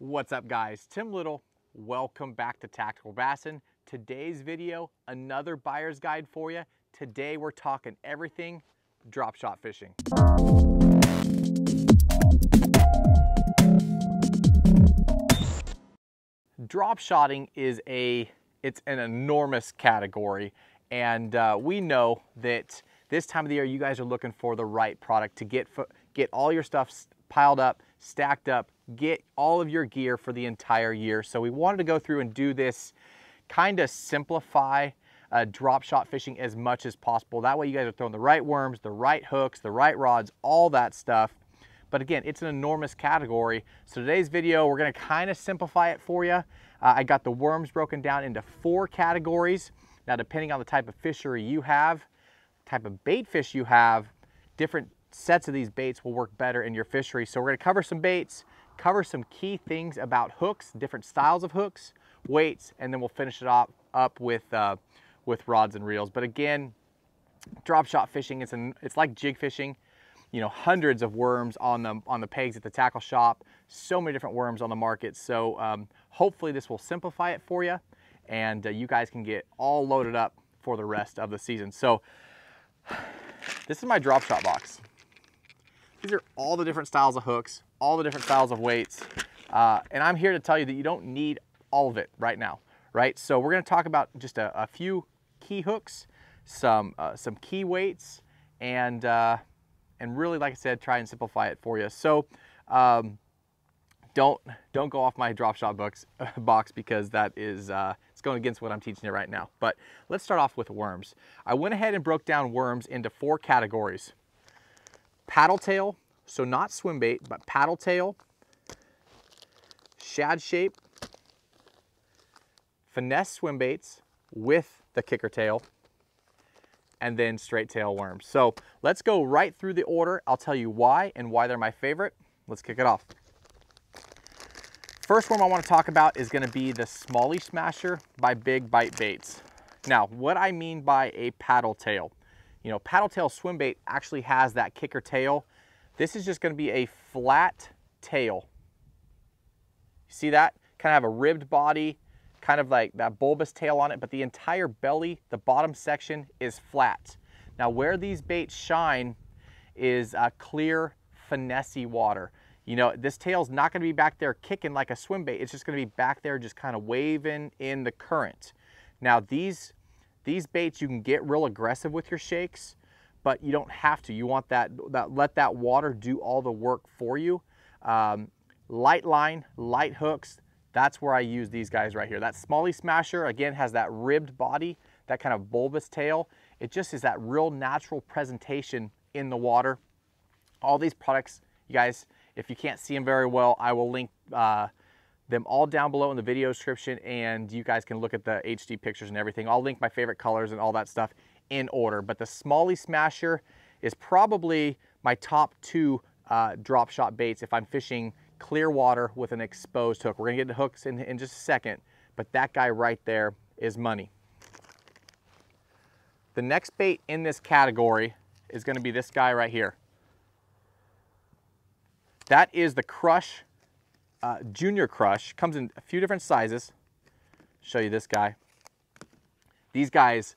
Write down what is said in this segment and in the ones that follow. What's up guys, Tim Little. Welcome back to Tactical Bassin. Today's video, another buyer's guide for you. Today we're talking everything drop shot fishing. Drop shotting is it's an enormous category, and we know that this time of the year you guys are looking for the right product to get all your stuff piled up, stacked up, get all of your gear for the entire year. So we wanted to go through and do this, kind of simplify drop shot fishing as much as possible. That way you guys are throwing the right worms, the right hooks, the right rods, all that stuff. But again, it's an enormous category. So today's video, we're gonna kind of simplify it for you. I got the worms broken down into 4 categories. Now, depending on the type of fishery you have, type of bait fish you have, different sets of these baits will work better in your fishery. So we're gonna cover some baits, cover some key things about hooks, different styles of hooks, weights, and then we'll finish it up with rods and reels. But again, drop shot fishing, it's like jig fishing. You know, hundreds of worms on the pegs at the tackle shop, so many different worms on the market. So hopefully this will simplify it for you, and you guys can get all loaded up for the rest of the season. So this is my drop shot box. These are all the different styles of hooks, all the different styles of weights, and I'm here to tell you that you don't need all of it right now, right? So we're gonna talk about just a few key hooks, some key weights, and really, like I said, try and simplify it for you. So don't go off my drop shot box because that is, it's going against what I'm teaching you right now. But let's start off with worms. I went ahead and broke down worms into 4 categories. Paddle tail, so not swim bait, but paddle tail, shad shape, finesse swim baits with the kicker tail, and then straight tail worms. So let's go right through the order. I'll tell you why and why they're my favorite. Let's kick it off. First worm I want to talk about is going to be the Smallie Smasher by Big Bite Baits. Now, what I mean by a paddle tail, you know, paddle tail swim bait actually has that kicker tail. This is just going to be a flat tail. You see that? Kind of have a ribbed body, kind of like that bulbous tail on it, but the entire belly, the bottom section, is flat. Now, where these baits shine is clear, finessey water. You know, this tail's not gonna be back there kicking like a swim bait. It's just gonna be back there just kind of waving in the current. Now, these baits, you can get real aggressive with your shakes, but you don't have to. You want that let that water do all the work for you. Light line, light hooks, that's where I use these guys right here. That Smallie Smasher, again, has that ribbed body, that kind of bulbous tail. It just is that real natural presentation in the water. All these products, you guys, if you can't see them very well, I will link them all down below in the video description, and you guys can look at the HD pictures and everything. I'll link my favorite colors and all that stuff in order. But the Smallie Smasher is probably my top 2 drop shot baits if I'm fishing clear water with an exposed hook. We're gonna get the hooks in just a second, but that guy right there is money. The next bait in this category is gonna be this guy right here. That is the Crush, Junior Crush. Comes in a few different sizes. Show you this guy. These guys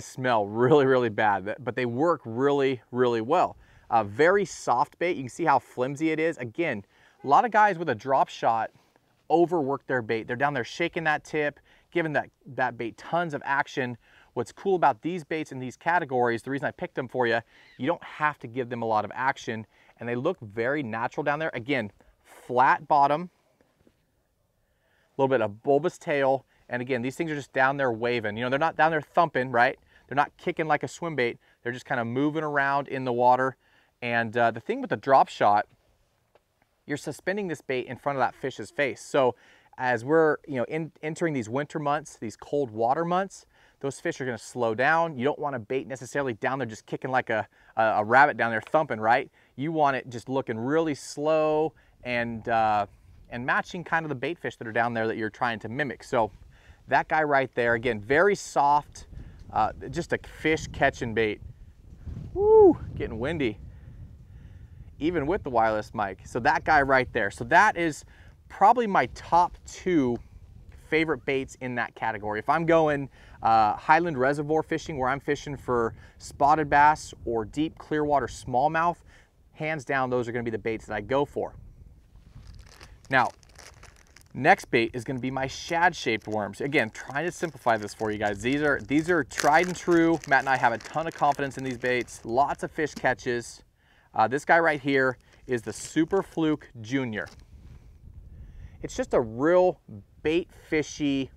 smell really, really bad, but they work really, really well. A very soft bait. You can see how flimsy it is. Again, a lot of guys with a drop shot overwork their bait. They're down there shaking that tip, giving that bait tons of action. What's cool about these baits in these categories, the reason I picked them for you, you don't have to give them a lot of action, and they look very natural down there. Again, flat bottom, a little bit of bulbous tail, and again, these things are just down there waving. You know, they're not down there thumping, right? They're not kicking like a swim bait. They're just kind of moving around in the water. And the thing with the drop shot, you're suspending this bait in front of that fish's face. So as we're, you know, entering these winter months, these cold water months, those fish are gonna slow down. You don't want a bait necessarily down there just kicking like a rabbit down there thumping, right? You want it just looking really slow and matching kind of the bait fish that are down there that you're trying to mimic. So that guy right there, again, very soft, just a fish catching bait. Woo, getting windy, even with the wireless mic. So that guy right there. So that is probably my top two favorite baits in that category. If I'm going Highland Reservoir fishing, where I'm fishing for spotted bass or deep clearwater smallmouth, hands down, those are gonna be the baits that I go for. Now, next bait is gonna be my shad-shaped worms. Again, trying to simplify this for you guys. These are tried and true. Matt and I have a ton of confidence in these baits. Lots of fish catches. This guy right here is the Super Fluke Junior. It's just a real bait fishy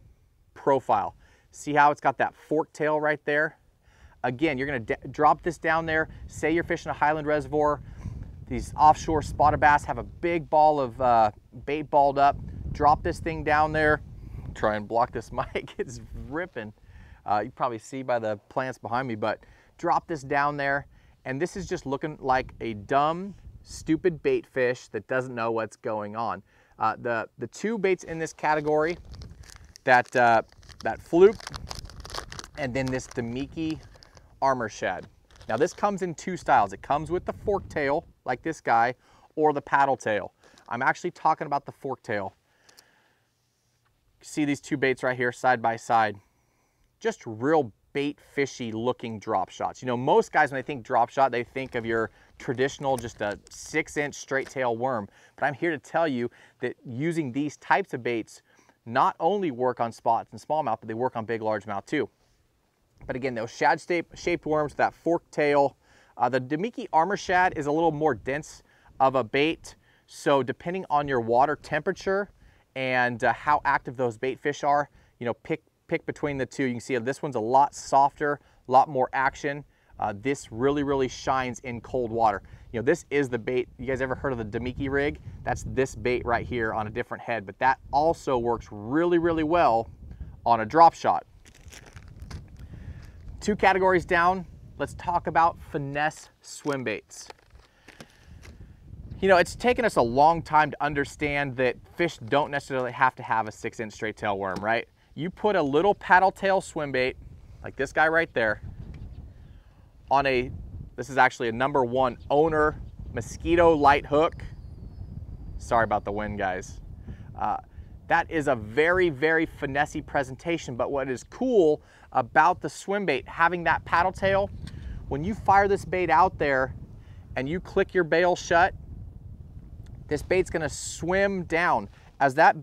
profile. See how it's got that fork tail right there? Again, you're gonna drop this down there. Say you're fishing a Highland Reservoir. These offshore spotted bass have a big ball of bait balled up. Drop this thing down there. Try and block this mic, it's ripping. You probably see by the plants behind me, but drop this down there. And this is just looking like a dumb, stupid bait fish that doesn't know what's going on. The two baits in this category, that Fluke, and then this Damiki Armor Shad. Now this comes in two styles. It comes with the fork tail, like this guy, or the paddle tail. I'm actually talking about the fork tail. See these two baits right here, side by side. Just real bait fishy looking drop shots. You know, most guys when they think drop shot, they think of your traditional, just a 6-inch straight tail worm. But I'm here to tell you that using these types of baits not only work on spots and smallmouth, but they work on big largemouth too. But again, those shad-shaped worms, that fork tail. The Damiki Armor Shad is a little more dense of a bait. So depending on your water temperature and how active those bait fish are, you know, pick between the two. You can see this one's a lot softer, a lot more action. This really shines in cold water. You know, this is the bait. You guys ever heard of the Damiki Rig? That's this bait right here on a different head, but that also works really well on a drop shot. Two categories down, let's talk about finesse swim baits. You know, it's taken us a long time to understand that fish don't necessarily have to have a 6-inch straight tail worm, right? You put a little paddle tail swim bait, like this guy right there, on a, this is actually a #1 Owner mosquito light hook. Sorry about the wind, guys. That is a very finessey presentation, but what is cool about the swim bait, having that paddle tail, when you fire this bait out there and you click your bail shut, this bait's gonna swim down. As that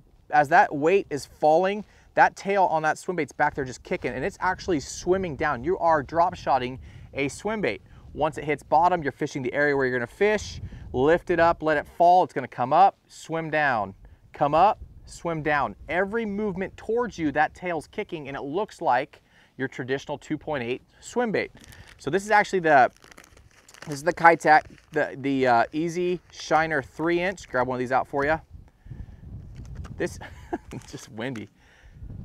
weight is falling, that tail on that swim bait's back there just kicking, and it's actually swimming down. You are drop shotting a swim bait. Once it hits bottom, you're fishing the area where you're gonna fish, lift it up, let it fall, it's gonna come up, swim down. Come up, swim down. Every movement towards you, that tail's kicking, and it looks like your traditional 2.8 swim bait. So this is actually the Keitech, the Easy Shiner 3-inch. Grab one of these out for you. This, it's just windy.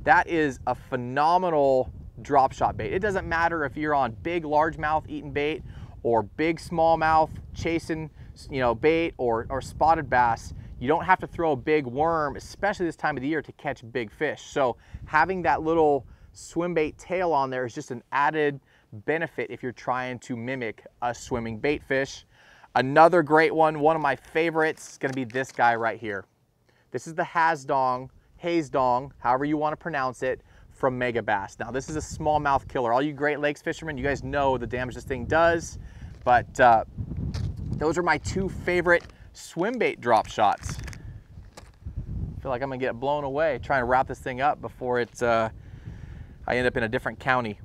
That is a phenomenal drop shot bait. It doesn't matter if you're on big largemouth eating bait or big smallmouth chasing, you know, bait or spotted bass. You don't have to throw a big worm, especially this time of the year, to catch big fish. So having that little swim bait tail on there is just an added benefit if you're trying to mimic a swimming bait fish. Another great one, one of my favorites, is gonna be this guy right here. This is the Hazedong, however you wanna pronounce it, from Mega Bass. Now this is a smallmouth killer. All you Great Lakes fishermen, you guys know the damage this thing does, but those are my two favorite swim bait drop shots. I feel like I'm gonna get blown away trying to wrap this thing up before it's I end up in a different county.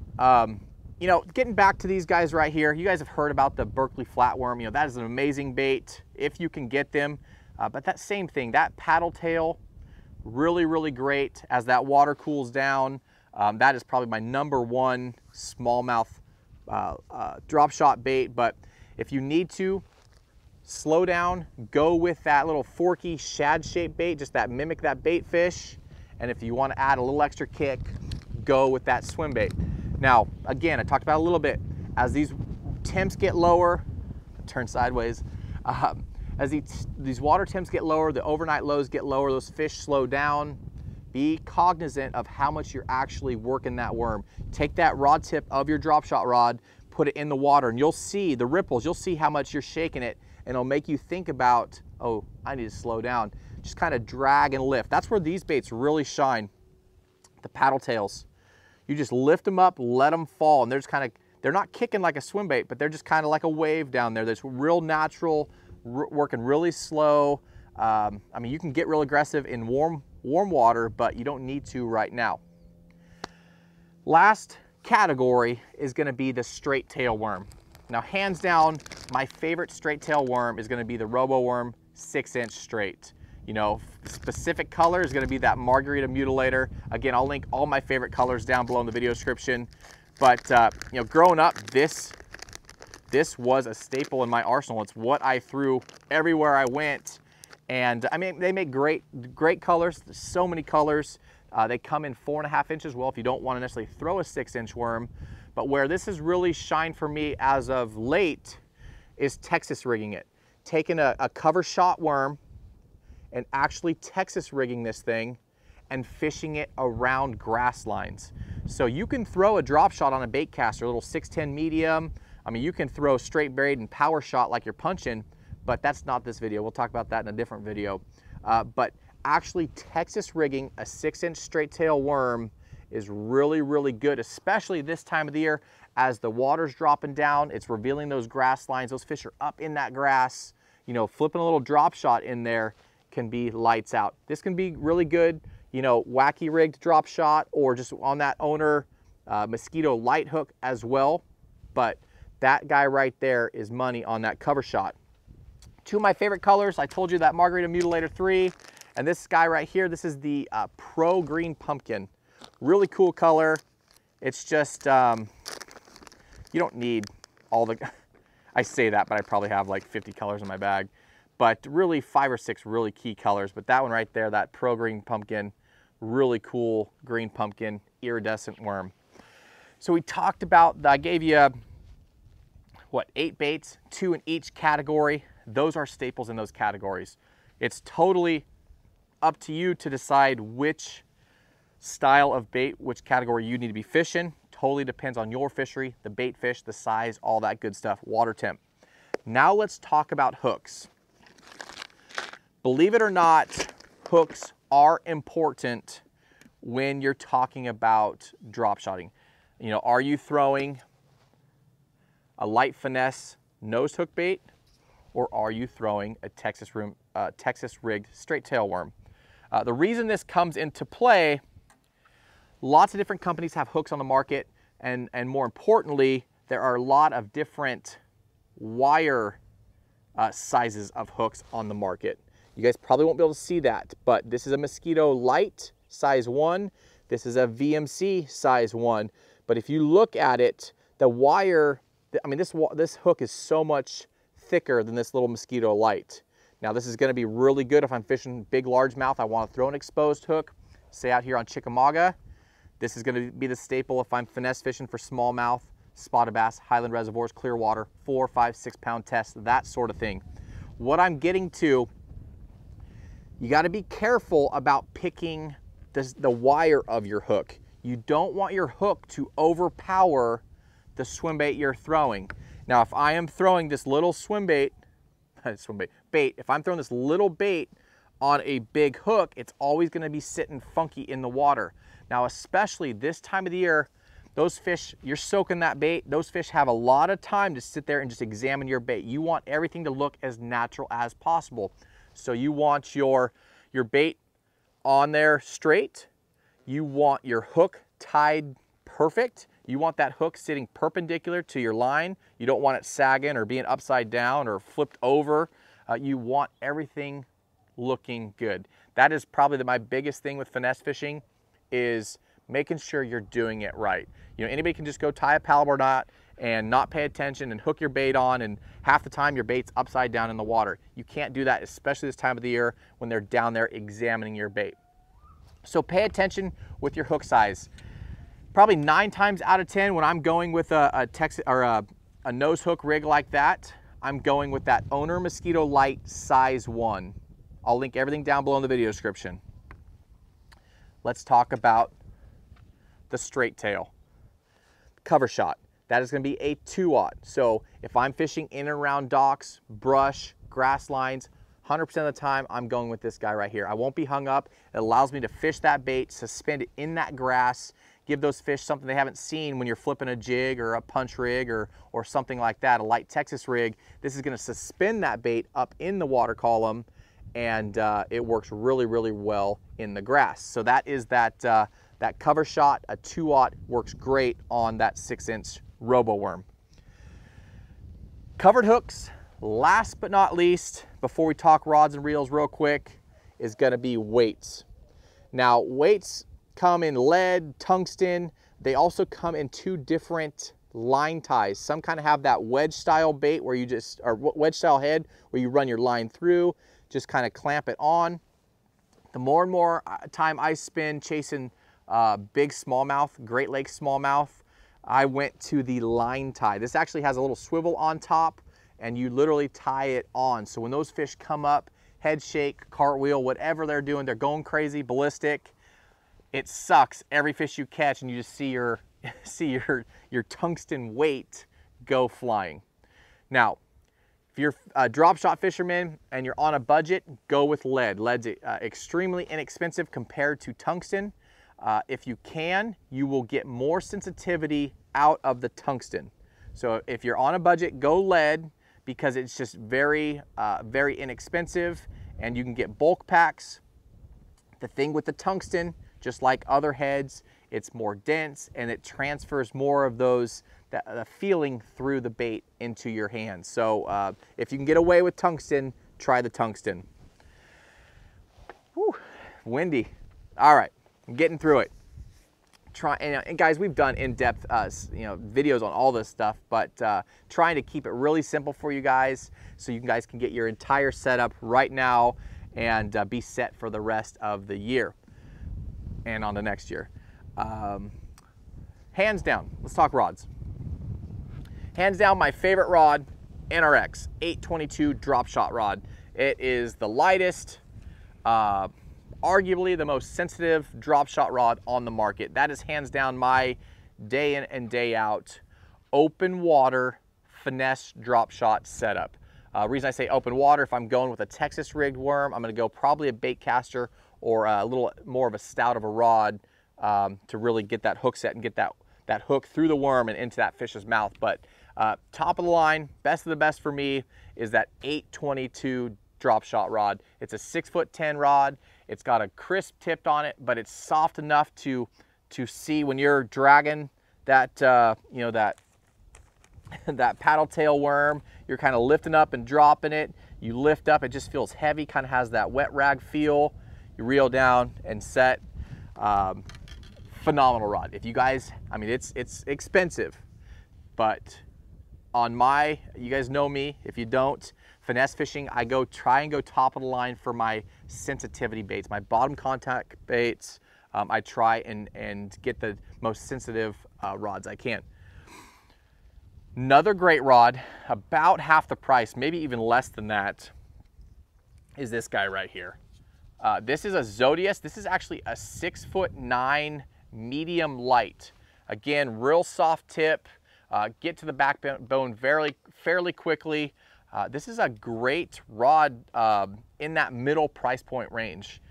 You know, getting back to these guys right here, you guys have heard about the Berkeley Flatworm. You know, that is an amazing bait if you can get them, but that same thing, that paddle tail, really great as that water cools down. That is probably my #1 smallmouth drop shot bait, but if you need to slow down, go with that little forky shad-shaped bait, just that mimic that bait fish. And if you want to add a little extra kick, go with that swim bait. Now, again, I talked about a little bit, as these temps get lower, turn sideways, as these water temps get lower, the overnight lows get lower, those fish slow down. Be cognizant of how much you're actually working that worm. Take that rod tip of your drop shot rod, put it in the water, and you'll see the ripples, you'll see how much you're shaking it, and it'll make you think about, oh, I need to slow down. just kind of drag and lift. That's where these baits really shine, the paddle tails. You just lift them up, let them fall, and they're just kind of, they're not kicking like a swim bait, but they're just kind of like a wave down there. That's real natural, working really slow. I mean, you can get real aggressive in warm water, but you don't need to right now. Last category is gonna be the straight tail worm. Now, hands down, my favorite straight tail worm is gonna be the Roboworm 6-inch straight. You know, specific color is gonna be that Margarita Mutilator. Again, I'll link all my favorite colors down below in the video description. But, you know, growing up, this was a staple in my arsenal. It's what I threw everywhere I went. And I mean, they make great colors. There's so many colors. They come in 4.5 inches. Well, if you don't want to necessarily throw a 6-inch worm, but where this has really shined for me as of late is Texas rigging it. Taking a cover shot worm and actually Texas rigging this thing and fishing it around grass lines. So you can throw a drop shot on a bait caster, a little 610 medium. I mean, you can throw straight braid and power shot like you're punching, but that's not this video. We'll talk about that in a different video. But actually Texas rigging a 6-inch straight tail worm is really, really good, especially this time of the year as the water's dropping down, it's revealing those grass lines. Those fish are up in that grass. You know, flipping a little drop shot in there can be lights out. This can be really good, you know, wacky rigged drop shot or just on that Owner mosquito light hook as well. But that guy right there is money on that cover shot. Two of my favorite colors, I told you that Margarita Mutilator 3, and this guy right here, this is the Pro Green Pumpkin. Really cool color. It's just, you don't need all the, I say that, but I probably have like 50 colors in my bag, but really 5 or 6 really key colors. But that one right there, that Pro Green Pumpkin, really cool green pumpkin, iridescent worm. So we talked about, I gave you, what, 8 baits, 2 in each category. Those are staples in those categories. It's totally up to you to decide which style of bait, which category you need to be fishing. Totally depends on your fishery, the bait fish, the size, all that good stuff, water temp. Now let's talk about hooks. Believe it or not, hooks are important when you're talking about drop shotting. You know, are you throwing a light finesse nose hook bait? Or are you throwing a Texas rigged straight tail worm? The reason this comes into play, lots of different companies have hooks on the market, and more importantly, there are a lot of different wire sizes of hooks on the market. You guys probably won't be able to see that, but this is a mosquito light size 1. This is a VMC size 1. But if you look at it, the wire, I mean, this hook is so much thicker than this little mosquito light. Now this is going to be really good if I'm fishing big largemouth. I want to throw an exposed hook, say out here on Chickamauga. This is going to be the staple if I'm finesse fishing for smallmouth, spotted bass, Highland Reservoirs, clear water, 4, 5, 6 pound test, that sort of thing. What I'm getting to, you got to be careful about picking the wire of your hook. You don't want your hook to overpower the swim bait you're throwing. Now, if I am throwing this little bait, if I'm throwing this little bait on a big hook, it's always gonna be sitting funky in the water. Now, especially this time of the year, those fish, you're soaking that bait, those fish have a lot of time to sit there and just examine your bait. You want everything to look as natural as possible. So you want your bait on there straight, you want your hook tied perfect, you want that hook sitting perpendicular to your line. You don't want it sagging or being upside down or flipped over. You want everything looking good. That is probably my biggest thing with finesse fishing, is making sure you're doing it right. You know, anybody can just go tie a paddleboard knot and not pay attention and hook your bait on, and half the time your bait's upside down in the water. You can't do that, especially this time of the year when they're down there examining your bait. So pay attention with your hook size. Probably 9 times out of 10 when I'm going with a nose hook rig like that, I'm going with that Owner Mosquito Light size 1. I'll link everything down below in the video description. Let's talk about the straight tail cover shot. That is going to be a 2-aught. So if I'm fishing in and around docks, brush, grass lines, 100% of the time, I'm going with this guy right here. I won't be hung up. It allows me to fish that bait, suspend it in that grass, give those fish something they haven't seen when you're flipping a jig or a punch rig or something like that, a light Texas rig. This is gonna suspend that bait up in the water column, and it works really, really well in the grass. So that is that, that cover shot. A 2-aught works great on that 6-inch Roboworm. Covered hooks, last but not least, before we talk rods and reels real quick, is gonna be weights. Now, weights come in lead, tungsten. They also come in two different line ties. Some kind of have that wedge style bait where you just, or wedge style head where you run your line through, just kind of clamp it on. The more and more time I spend chasing big smallmouth, Great Lakes smallmouth, I went to the line tie. This actually has a little swivel on top and you literally tie it on. So when those fish come up, head shake, cartwheel, whatever they're doing, they're going crazy, ballistic. It sucks every fish you catch, and you just see your tungsten weight go flying. Now, if you're a drop shot fisherman and you're on a budget, go with lead. Lead's extremely inexpensive compared to tungsten. If you can, you will get more sensitivity out of the tungsten. So if you're on a budget, go lead, because it's just very, very inexpensive, and you can get bulk packs. The thing with the tungsten, just like other heads, it's more dense and it transfers more of those, the feeling through the bait into your hands. So if you can get away with tungsten, try the tungsten. Whew, windy. All right, I'm getting through it. And guys, we've done in-depth videos on all this stuff, but trying to keep it really simple for you guys so you guys can get your entire setup right now and be set for the rest of the year and on the next year. Hands down, let's talk rods. Hands down, my favorite rod, NRX 822 drop shot rod. It is the lightest, arguably the most sensitive drop shot rod on the market. That is hands down my day in and day out open water finesse drop shot setup. Reason I say open water, if I'm going with a Texas rigged worm, I'm gonna go probably a bait caster or a little more of a stout of a rod to really get that hook set and get that hook through the worm and into that fish's mouth. But top of the line, best of the best for me is that 822 drop shot rod. It's a 6'10" rod. It's got a crisp tip on it, but it's soft enough to see when you're dragging that that paddle tail worm. You're kind of lifting up and dropping it. You lift up, it just feels heavy, kind of has that wet rag feel. You reel down and set. Phenomenal rod. If you guys, I mean, it's expensive, but on my, you guys know me. If you don't, finesse fishing, I go try and go top of the line for my sensitivity baits, my bottom contact baits. I try and get the most sensitive rods I can. Another great rod, about half the price, maybe even less than that, is this guy right here. This is a Zodius. This is actually a 6'9" medium light. Again, real soft tip. Get to the backbone fairly quickly. This is a great rod in that middle price point range.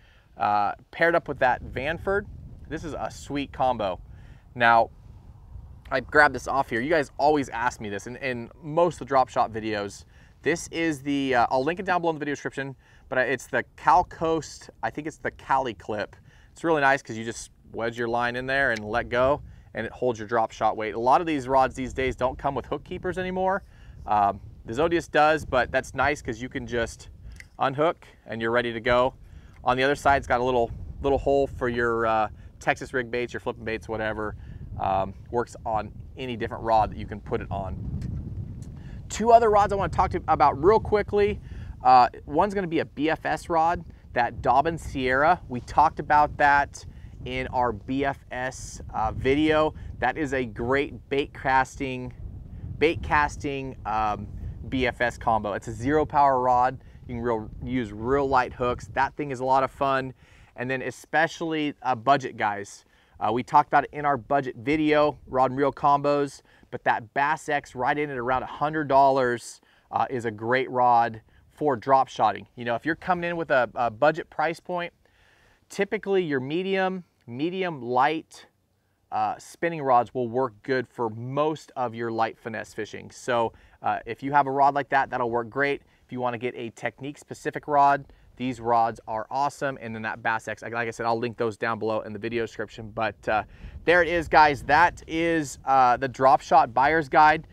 Paired up with that Vanford, this is a sweet combo. Now, I grabbed this off here. You guys always ask me this in most of the drop shot videos. This is the, I'll link it down below in the video description, but it's the Cal Coast, I think it's the Cali Clip. It's really nice because you just wedge your line in there and let go, and it holds your drop shot weight. A lot of these rods these days don't come with hook keepers anymore. The Zodius does, but that's nice because you can just unhook and you're ready to go. On the other side, it's got a little hole for your Texas rig baits, your flipping baits, whatever. Works on any different rod that you can put it on. Two other rods I want to talk to you about real quickly. One's going to be a BFS rod, that Dobbin Sierra. We talked about that in our BFS video. That is a great bait casting BFS combo. It's a 0-power rod. You can use real light hooks. That thing is a lot of fun. And then especially budget guys. We talked about it in our budget video, rod and reel combos. But that Bass X right in at around $100 is a great rod for drop shotting. You know, if you're coming in with a budget price point, typically your medium light spinning rods will work good for most of your light finesse fishing. So if you have a rod like that, that'll work great. If you want to get a technique specific rod, these rods are awesome. And then that Bass X, like I said, I'll link those down below in the video description. But there it is, guys. That is the Drop Shot Buyer's Guide.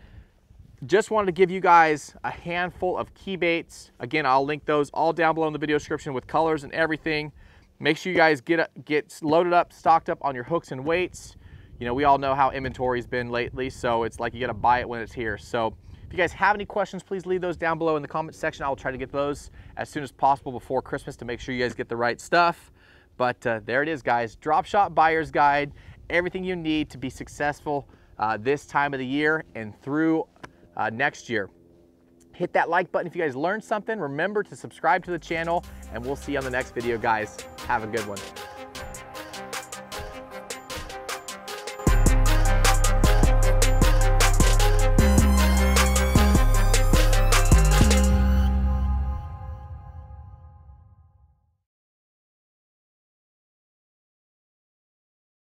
Just wanted to give you guys a handful of key baits. Again, I'll link those all down below in the video description with colors and everything. Make sure you guys get loaded up, stocked up on your hooks and weights. You know, we all know how inventory's been lately, so it's like you gotta buy it when it's here. So if you guys have any questions, please leave those down below in the comment section. I'll try to get those as soon as possible before Christmas to make sure you guys get the right stuff. But there it is, guys. Drop Shot Buyer's Guide. Everything you need to be successful this time of the year and through next year. Hit that like button if you guys learned something. Remember to subscribe to the channel, and we'll see you on the next video, guys. Have a good one.